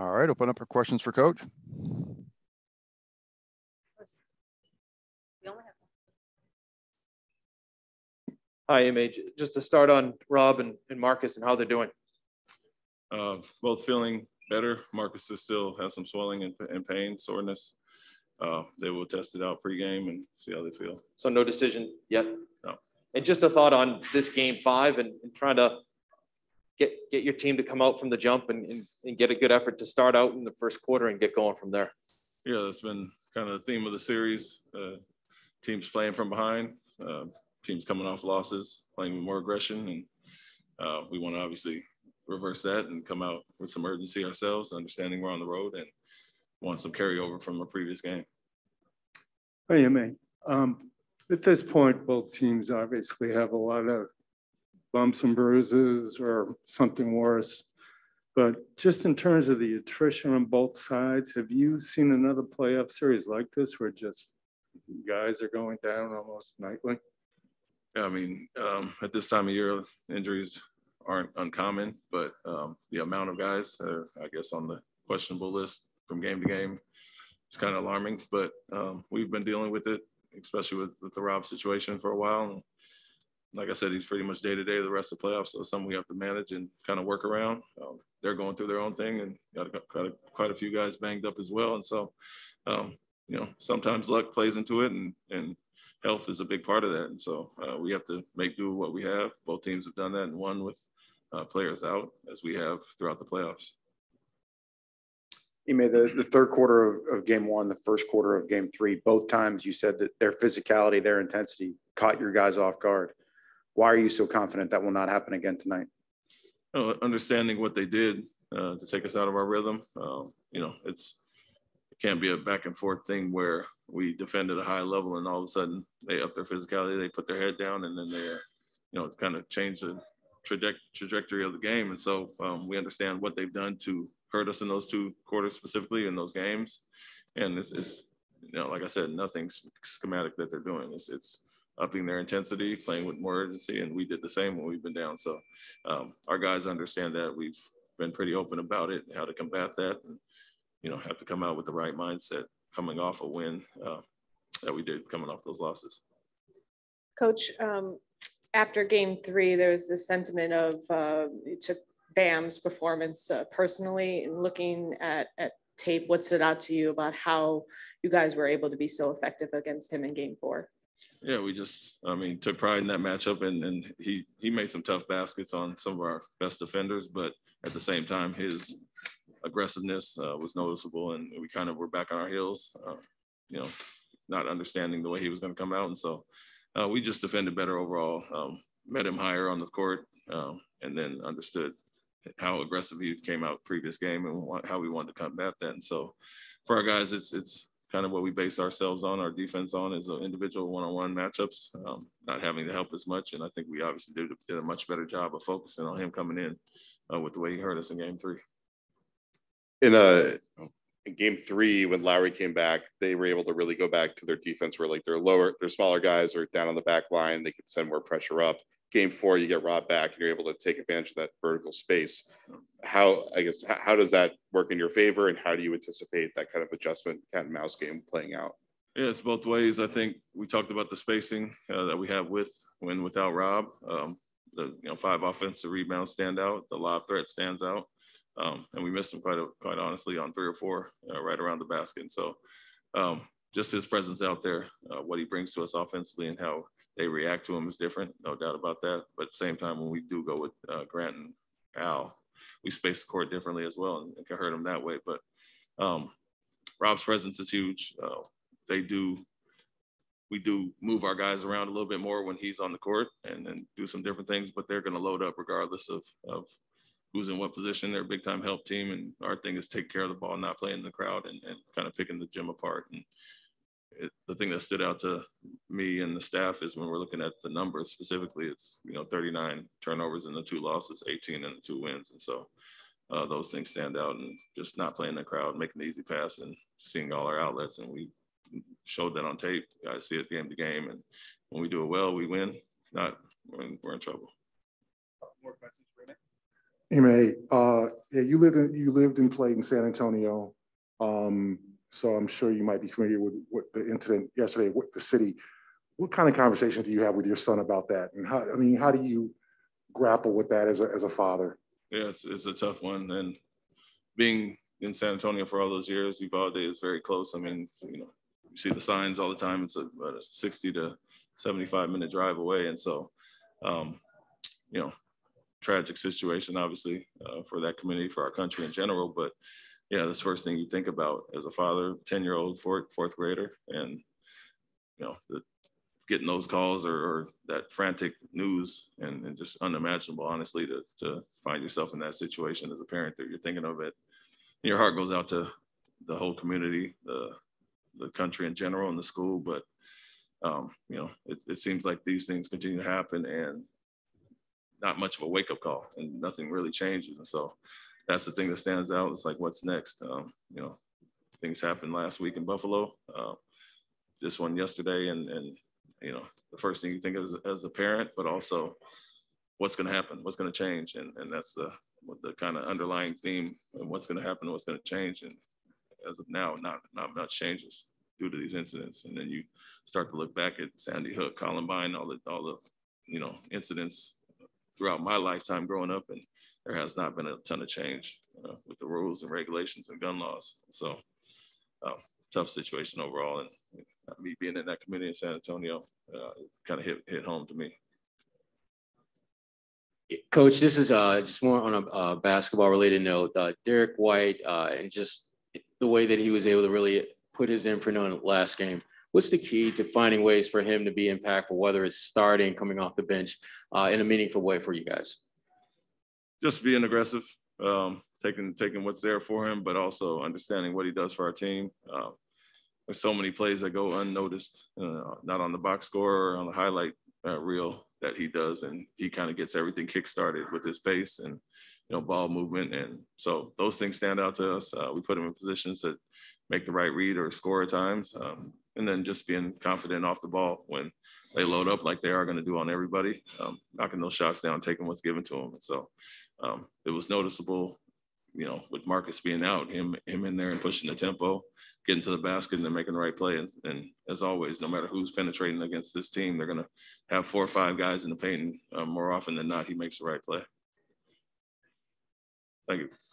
All right, open up for questions for Coach. Hi, Ime. Just to start on Rob and Marcus and how they're doing. Both feeling better. Marcus is still has some swelling and pain, soreness. They will test it out pregame and see how they feel. So no decision yet? No. And just a thought on this Game 5 and trying to get your team to come out from the jump and get a good effort to start out in the first quarter and get going from there. Yeah, that's been kind of the theme of the series. Teams playing from behind. Teams coming off losses, playing with more aggression, and we want to obviously reverse that and come out with some urgency ourselves, understanding we're on the road and want some carryover from a previous game. Hey, Ime. At this point, both teams obviously have a lot of bumps and bruises or something worse, but just in terms of the attrition on both sides, have you seen another playoff series like this where just guys are going down almost nightly? Yeah, I mean, at this time of year, injuries aren't uncommon, but the amount of guys that are, I guess, on the questionable list from game to game is kind of alarming. But we've been dealing with it, especially with the Rob situation for a while. And like I said, he's pretty much day-to-day the rest of the playoffs, so it's something we have to manage and kind of work around. They're going through their own thing, and got quite a few guys banged up as well. And so, you know, sometimes luck plays into it, and health is a big part of that, and so we have to make do with what we have. Both teams have done that, and won with players out, as we have throughout the playoffs. Ime, the third quarter of Game 1, the first quarter of Game 3, both times you said that their physicality, their intensity caught your guys off guard. Why are you so confident that will not happen again tonight? Understanding what they did to take us out of our rhythm, you know, it can't be a back and forth thing where we defend at a high level and all of a sudden they up their physicality, they put their head down, and then they, you know, kind of change the trajectory of the game. And so we understand what they've done to hurt us in those two quarters specifically in those games. And it's you know, like I said, nothing schematic that they're doing. It's upping their intensity, playing with more urgency, and we did the same when we've been down. So our guys understand that. We've been pretty open about it, how to combat that, and, you know, have to come out with the right mindset coming off a win that we did coming off those losses. Coach, after Game 3, there was this sentiment of you took Bam's performance personally, and looking at tape, what stood out to you about how you guys were able to be so effective against him in Game 4? Yeah, we just, I mean, took pride in that matchup, and he made some tough baskets on some of our best defenders, but at the same time, his aggressiveness was noticeable, and we kind of were back on our heels, you know, not understanding the way he was going to come out. And so we just defended better overall, met him higher on the court, and then understood how aggressive he came out previous game and how we wanted to combat that. And so for our guys, it's kind of what we base ourselves on, our defense on, is individual one-on-one matchups, not having to help as much. And I think we obviously did a much better job of focusing on him coming in with the way he hurt us in Game 3. In Game 3, when Lowry came back, they were able to really go back to their defense, where like their smaller guys are down on the back line. They could send more pressure up. Game 4, you get Rob back, and you're able to take advantage of that vertical space. How does that work in your favor, and how do you anticipate that kind of adjustment, cat and mouse game playing out? Yeah, it's both ways. I think we talked about the spacing that we have with when without Rob. The 5 offensive rebounds stand out. The lob threat stands out. And we missed him quite honestly on 3 or 4 right around the basket. And so just his presence out there, what he brings to us offensively and how they react to him is different, no doubt about that. But at the same time, when we do go with Grant and Al, we space the court differently as well, and can hurt him that way. But Rob's presence is huge. We do move our guys around a little bit more when he's on the court, and do some different things, but they're going to load up regardless of who's in what position. They're a big-time help team, and our thing is take care of the ball, not playing in the crowd, and kind of picking the gym apart. And the thing that stood out to me and the staff is when we're looking at the numbers specifically, it's, 39 turnovers in the 2 losses, 18 in the 2 wins. And so those things stand out, and just not playing in the crowd, making the easy pass, and seeing all our outlets. And we showed that on tape. I see it game to game. And when we do it well, we win. If not, we're in trouble. More questions for you, Nick? Ime, yeah, you lived in Clayton, San Antonio, so I'm sure you might be familiar with what the incident yesterday with the city. What kind of conversations do you have with your son about that, and how? I mean, how do you grapple with that as a father? Yeah, it's a tough one, and being in San Antonio for all those years, Uvalde is very close. I mean, you know, you see the signs all the time. It's about a 60 to 75 minute drive away, and so, you know, tragic situation, obviously, for that community, for our country in general. But yeah, that's the first thing you think about as a father, 10-year-old, fourth grader, and you know, getting those calls or that frantic news, and just unimaginable, honestly, to find yourself in that situation as a parent that you're thinking of it. And your heart goes out to the whole community, the country in general, and the school. But you know, it seems like these things continue to happen, and not much of a wake-up call, and nothing really changes. And so that's the thing that stands out. It's like, what's next? You know, things happened last week in Buffalo, this one yesterday, and you know, the first thing you think of as a parent, but also what's going to happen, what's going to change. And that's the kind of underlying theme of what's going to happen, what's going to change. And as of now, not much changes due to these incidents. And then you start to look back at Sandy Hook, Columbine, all the, you know, incidents throughout my lifetime growing up, and there has not been a ton of change with the rules and regulations and gun laws. So tough situation overall, and me being in that community in San Antonio kind of hit home to me. Coach, this is just more on a basketball related note. Derek White and just the way that he was able to really put his imprint on last game. What's the key to finding ways for him to be impactful, whether it's starting, coming off the bench, in a meaningful way for you guys? Just being aggressive, taking what's there for him, but also understanding what he does for our team. There's so many plays that go unnoticed, not on the box score or on the highlight reel that he does, and he kind of gets everything kickstarted with his pace and, you know, ball movement, and so those things stand out to us. We put him in positions that make the right read or score at times. And then just being confident off the ball when they load up like they are going to do on everybody, knocking those shots down, taking what's given to them. And so it was noticeable, you know, with Marcus being out, him in there and pushing the tempo, getting to the basket and then making the right play. And as always, no matter who's penetrating against this team, they're going to have 4 or 5 guys in the paint, and more often than not, he makes the right play. Thank you.